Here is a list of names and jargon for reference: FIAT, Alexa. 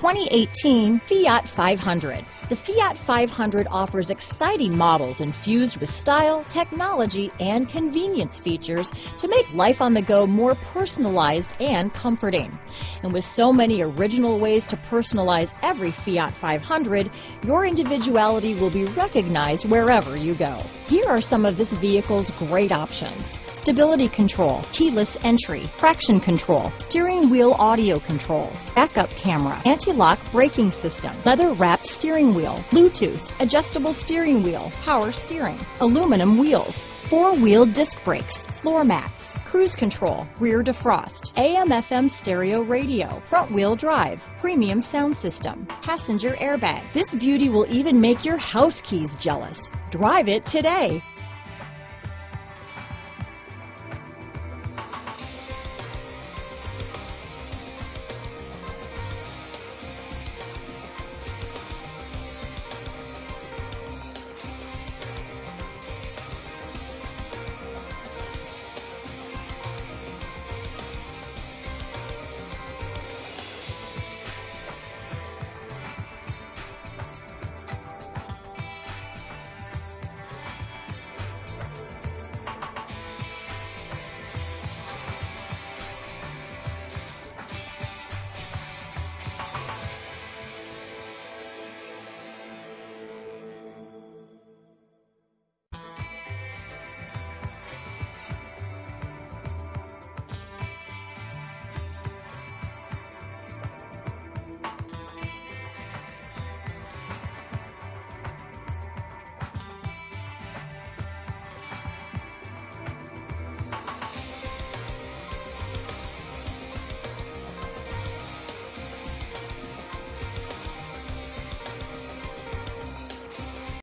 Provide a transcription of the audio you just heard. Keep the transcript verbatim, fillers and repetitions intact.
twenty eighteen Fiat five hundred. The Fiat five hundred offers exciting models infused with style, technology, and convenience features to make life on the go more personalized and comforting. And with so many original ways to personalize every Fiat five hundred, your individuality will be recognized wherever you go. Here are some of this vehicle's great options: stability control, keyless entry, traction control, steering wheel audio controls, backup camera, anti-lock braking system, leather-wrapped steering wheel, Bluetooth, adjustable steering wheel, power steering, aluminum wheels, four-wheel disc brakes, floor mats, cruise control, rear defrost, A M F M stereo radio, front-wheel drive, premium sound system, passenger airbag. This beauty will even make your house keys jealous. Drive it today.